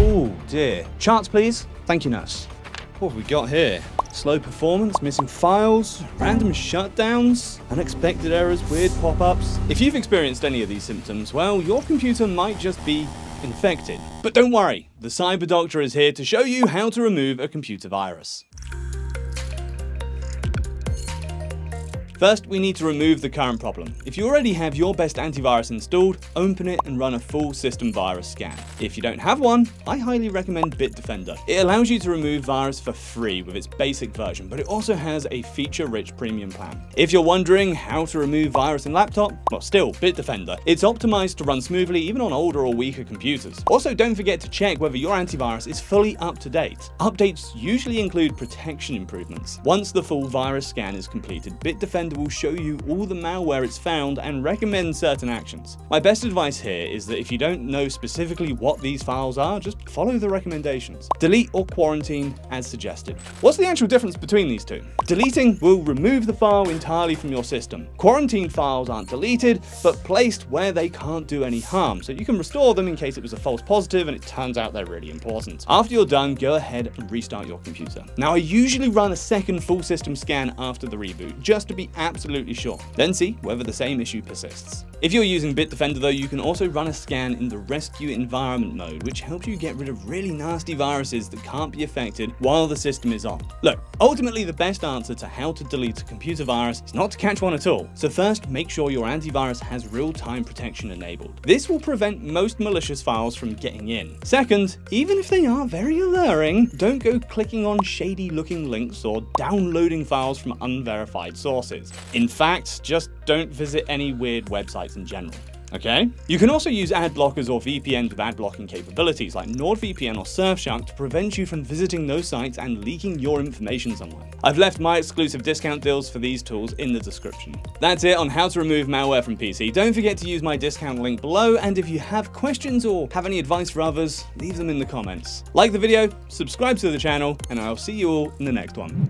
Oh dear. Charts, please. Thank you, nurse. What have we got here? Slow performance, missing files, random shutdowns, unexpected errors, weird pop-ups. If you've experienced any of these symptoms, well, your computer might just be infected. But don't worry, the Cyber Doctor is here to show you how to remove a computer virus. First, we need to remove the current problem. If you already have your best antivirus installed, open it and run a full system virus scan. If you don't have one, I highly recommend Bitdefender. It allows you to remove virus for free with its basic version, but it also has a feature-rich premium plan. If you're wondering how to remove virus in laptop, well, still, Bitdefender. It's optimized to run smoothly even on older or weaker computers. Also, don't forget to check whether your antivirus is fully up to date. Updates usually include protection improvements. Once the full virus scan is completed, Bitdefender will show you all the malware it's found and recommend certain actions. My best advice here is that if you don't know specifically what these files are, just follow the recommendations. Delete or quarantine as suggested. What's the actual difference between these two? Deleting will remove the file entirely from your system. Quarantine files aren't deleted, but placed where they can't do any harm, so you can restore them in case it was a false positive and it turns out they're really important. After you're done, go ahead and restart your computer. Now, I usually run a second full system scan after the reboot, just to be absolutely sure. Then see whether the same issue persists. If you're using Bitdefender though, you can also run a scan in the rescue environment mode, which helps you get rid of really nasty viruses that can't be affected while the system is on. Look, ultimately the best answer to how to delete a computer virus is not to catch one at all. So first, make sure your antivirus has real-time protection enabled. This will prevent most malicious files from getting in. Second, even if they are very alluring, don't go clicking on shady looking links or downloading files from unverified sources. In fact, just don't visit any weird websites in general. Okay? You can also use ad blockers or VPNs with ad blocking capabilities like NordVPN or Surfshark to prevent you from visiting those sites and leaking your information somewhere. I've left my exclusive discount deals for these tools in the description. That's it on how to remove malware from PC. Don't forget to use my discount link below, and if you have questions or have any advice for others, leave them in the comments. Like the video, subscribe to the channel, and I'll see you all in the next one.